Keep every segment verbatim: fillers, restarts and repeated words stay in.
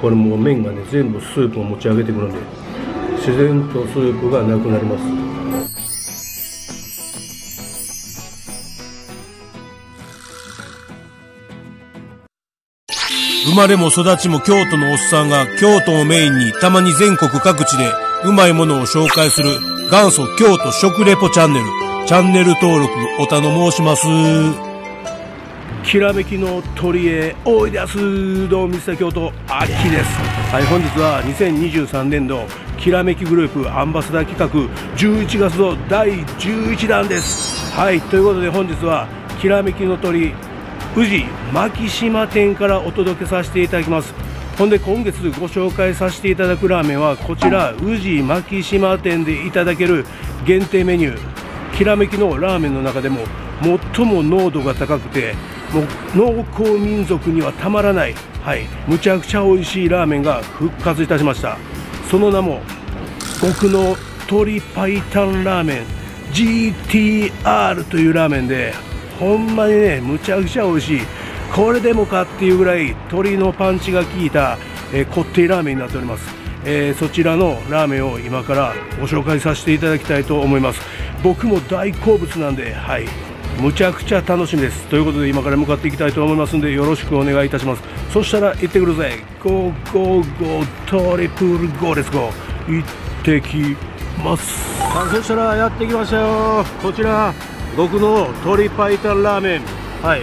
これもう麺がね全部スープを持ち上げてくるんで、自然とスープがなくなります。生まれも育ちも京都のおっさんが京都をメインにたまに全国各地でうまいものを紹介する元祖京都食レポチャンネル。チャンネル登録お頼申します。きらめきの鳥へおいでやす。どうもミスター京都アッキーです。はい、本日はにせんにじゅうさんねんどきらめきグループアンバサダー企画じゅういちがつのだいじゅういちだんです。はい、ということで本日はきらめきの鳥富士牧島店からお届けさせていただきます。ほんで今月ご紹介させていただくラーメンはこちら富士牧島店でいただける限定メニュー、きらめきのラーメンの中でも最も濃度が高くて、もう農耕民族にはたまらない、はい、むちゃくちゃ美味しいラーメンが復活いたしました。その名も極濃鶏白湯ラーメン ジーティーアール というラーメンで、ほんまにねむちゃくちゃ美味しい、これでもかっていうぐらい鶏のパンチが効いた、えー、こってりラーメンになっております、えー、そちらのラーメンを今からご紹介させていただきたいと思います。僕も大好物なんで、はい、むちゃくちゃ楽しみです。ということで今から向かっていきたいと思いますんで、よろしくお願いいたします。そしたら行ってください。ゴーゴーゴートリプルゴーレスゴー行ってきます。完成したらやってきましたよ。こちら僕の鶏白湯ラーメン、はい、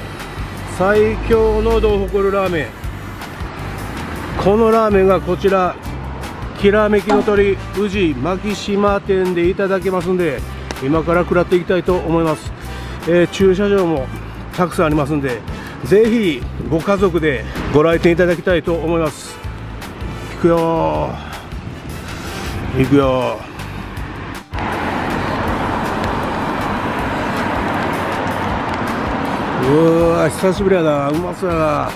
最強濃度を誇るラーメン。このラーメンがこちらきらめきの鳥宇治牧島店でいただけますんで、今から食らっていきたいと思います。えー、駐車場もたくさんありますんで、ぜひご家族でご来店いただきたいと思います。行くよー行くよー。うわ久しぶりやな。うまそうやな。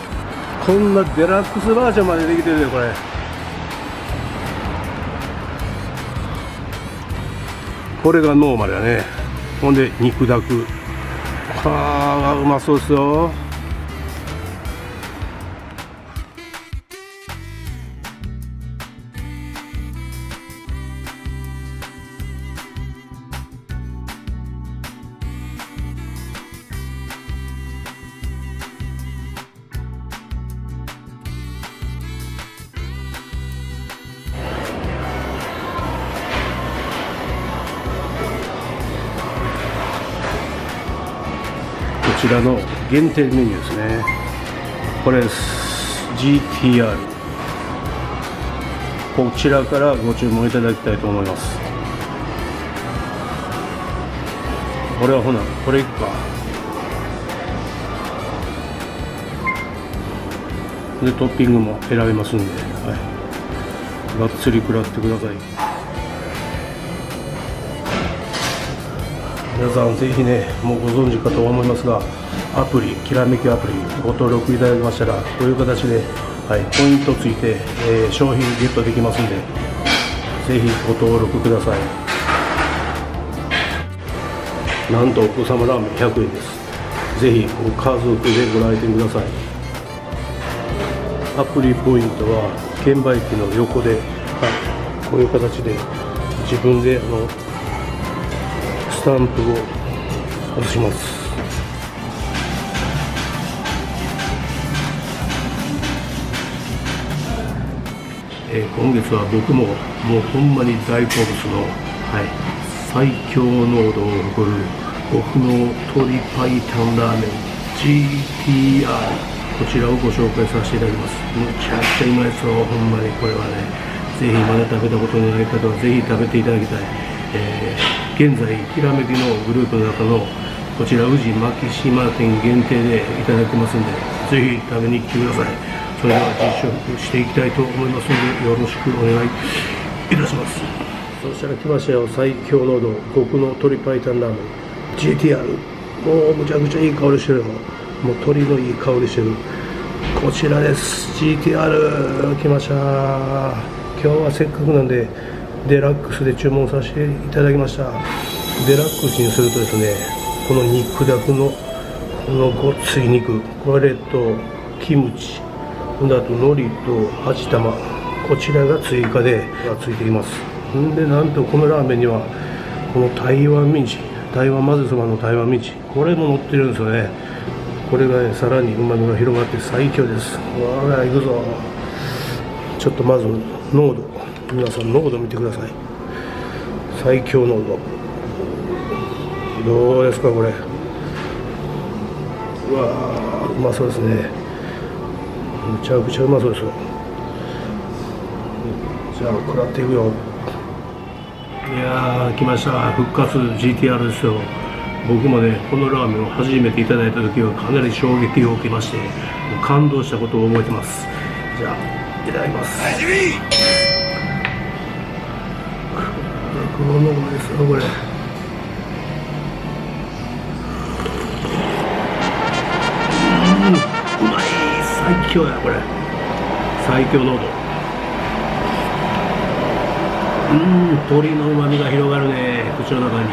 こんなデラックスバージョンまでできてるでこれ。これがノーマルやね。ほんで肉だく、あーうまそうですよ。こちらの限定メニューですね。これです ジーティーアール。 こちらからご注文いただきたいと思います。これはほなこれいくかで、トッピングも選べますんで、はい、がっつり食らってください。皆さんぜひね、もうご存知かと思いますが、アプリきらめきアプリご登録いただきましたら、こういう形で、はい、ポイントついて、えー、商品ゲットできますんで、ぜひご登録ください。なんとお子様ラーメンひゃくえんです。ぜひご家族でご来店ください。アプリポイントは券売機の横で、はい、こういう形で自分であのスタンプを外します。えー、今月は僕ももうほんまに大好物の、はい、最強濃度を誇る極濃鶏白湯ラーメン ジーティーアール、 こちらをご紹介させていただきます。めちゃくちゃうまいですよ。ほんまにこれはね、ぜひまだ食べたことのない方はぜひ食べていただきたい。えー現在きらめきのグループの中のこちら宇治牧島店限定でいただけますんで、ぜひ食べに来てください。それでは実食していきたいと思いますので、よろしくお願いいたします。そしたら来ましたよ、最強濃度極濃鶏白湯ラーメン ジーティーアール。 もうむちゃくちゃいい香りしてるよ。もう鶏のいい香りしてる。こちらです ジーティーアール 来ました。今日はせっかくなんでデラックスで注文させていただきました。デラックスにするとですね、この肉だくのこのごっつい肉、これとキムチ、だと海苔と味玉、こちらが追加でついています。んでなんとこのラーメンにはこの台湾ミンチ、台湾まぜそばの台湾ミンチ、これも乗ってるんですよね。これがね、さらにうまみが広がって最強です。ほら行くぞ。ちょっとまず濃度、皆さん濃度見てください。最強濃度どうですかこれ。うわー、うまそうですね。めちゃくちゃうまそうですよ。じゃあ食らっていくよ。いやー、来ました、復活 ジーティーアール ですよ。僕もねこのラーメンを初めていただいた時はかなり衝撃を受けまして、感動したことを覚えてます。じゃあいただきます。このものですよこれ。うん、うまい。最強やこれ、最強濃度。うん、鶏のうまみが広がるね、口の中に。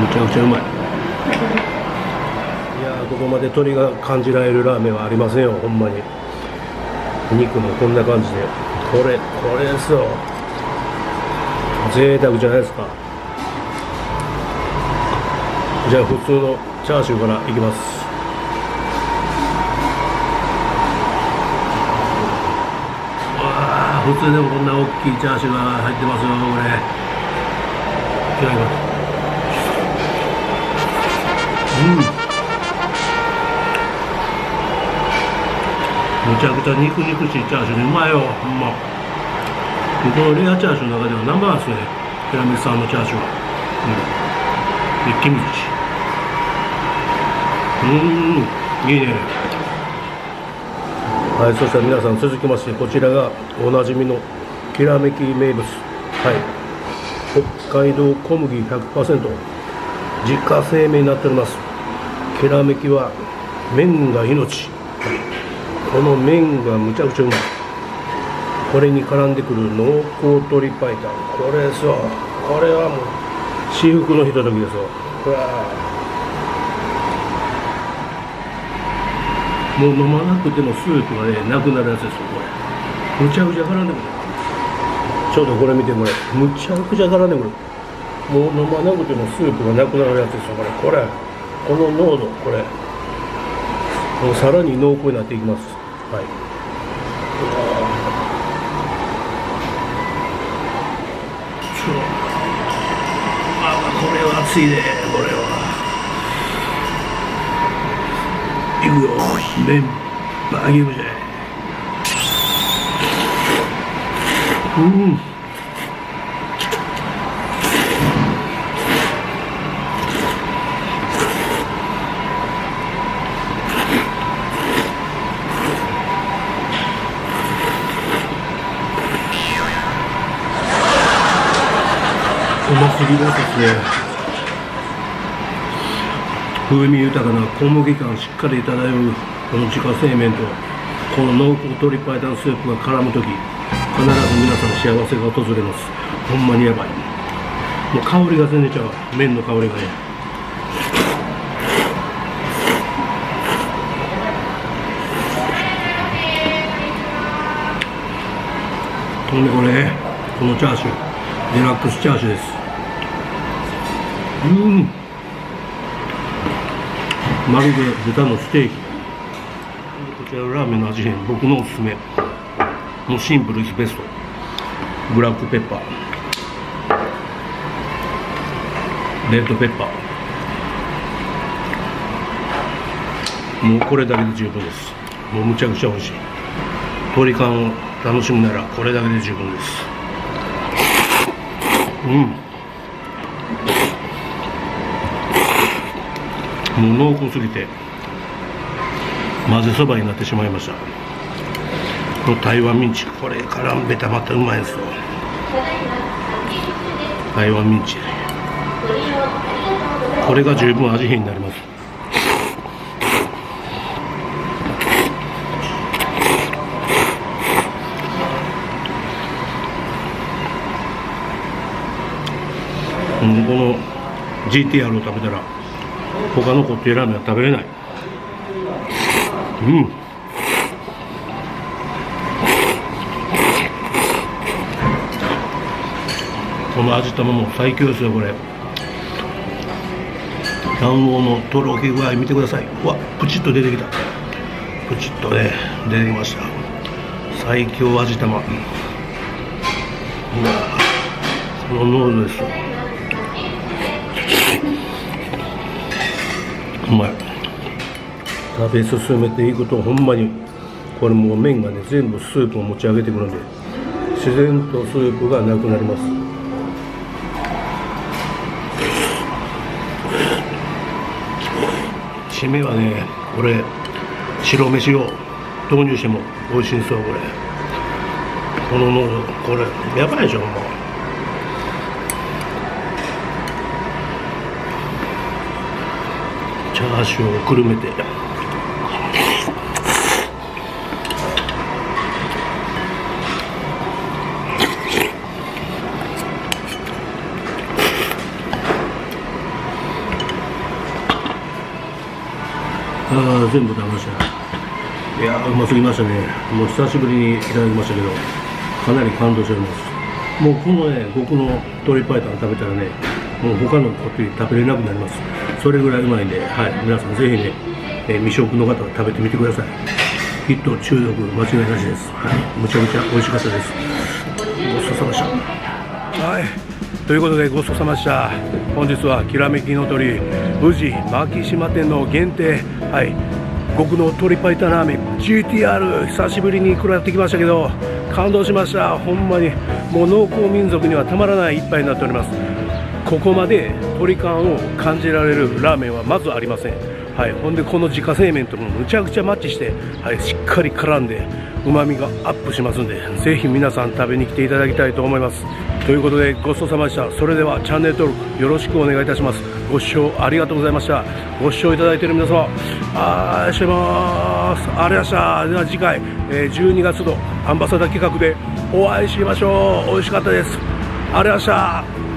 むちゃくちゃうまい。いやー、ここまで鶏が感じられるラーメンはありませんよ、ほんまに。お肉もこんな感じで、これこれですよ、贅沢じゃないですか。じゃあ普通のチャーシューからいきます。普通でもこんな大きいチャーシューが入ってますよ、これ。いただきます。うん、むちゃくちゃ肉肉しいチャーシューでうまいよ、ほんま。このレアチャーシューの中ではナンバーワンですね、テラメスさんのチャーシューは。うん、一気道。うん、いいね。はい、そしたら皆さん、続きましてこちらがおなじみのきらめき名物、はい、北海道小麦 ひゃくパーセント 自家製麺になっております。きらめきは麺が命、この麺がむちゃくちゃうまい。これに絡んでくる濃厚鶏白湯、これですよ。これはもう至福のひとときですよ。うわ、もう飲まなくてもスープがねなくなるやつですよこれ。むちゃくちゃ絡んでくる。ちょっとこれ見てこれ、むちゃくちゃ絡んでくる。もう飲まなくてもスープがなくなるやつですよこれ。これ、この濃度、これもうさらに濃厚になっていきます。はい、あ、これは熱いね、これは。いくよ、麺バーゲームじゃ。うん、うますぎますね。風味豊かな小麦感しっかり漂うこの自家製麺とこの濃厚鶏白湯スープが絡む時、必ず皆さん幸せが訪れます。ほんまにやばい。もう香りが全然ちゃう、麺の香りがね。ほんでこれ、このチャーシューデラックスチャーシューです。うん、まるで豚のステーキ。こちらラーメンの味変、僕のおすすめ、もうシンプルイズベスト、ブラックペッパー、レッドペッパー、もうこれだけで十分です。もうむちゃくちゃ美味しい。鶏感を楽しむならこれだけで十分です。うん、もう濃厚すぎて混ぜそばになってしまいました。この台湾ミンチ、これ絡んでたまたうまいですよ。台湾ミンチ、これが十分味変になります。この ジーティーアール を食べたら他の固定ラーメンは食べれない。うん。この味玉も最強ですよ、これ。卵黄のとろけ具合見てください。うわ、プチッと出てきた。プチッとね、出てきました。最強味玉。うわ、その濃度ですよ。うまい。食べ進めていくとほんまにこれもう麺がね全部スープを持ち上げてくるんで自然とスープがなくなります。締めはねこれ白飯を投入しても美味しいんですよ、これ。この濃度、これやばいでしょ、ほんま。チャーシューをくるめて、ああ全部食べました。いやーうますぎましたね。もう久しぶりにいただきましたけどかなり感動しております。もうこのね僕の鶏白湯食べたらねもう他のこってり食べれなくなります。それぐらいうまいんで、はい、皆さんぜひね、えー、未食の方は食べてみてください。きっと中毒間違いなしです。はい、むちゃくちゃ美味しかったです。ごちそうさまでした。はい、ということでごちそうさまでした。本日はきらめきの鳥宇治牧島店の限定、はい、極の鶏白湯ラーメン ジーティーアール 久しぶりに食らってきましたけど感動しました。ほんまにもう農耕民族にはたまらない一杯になっております。ここまで鶏感を感じられるラーメンはまずありません。はい、ほんでこの自家製麺ともむちゃくちゃマッチして、はい、しっかり絡んで旨味がアップしますんでぜひ皆さん食べに来ていただきたいと思います。ということでごちそうさまでした。それではチャンネル登録よろしくお願いいたします。ご視聴ありがとうございました。ご視聴いただいている皆様あーしまーすありがとうございました。では次回じゅうにがつのアンバサダー企画でお会いしましょう。美味しかったです。ありがとうございました。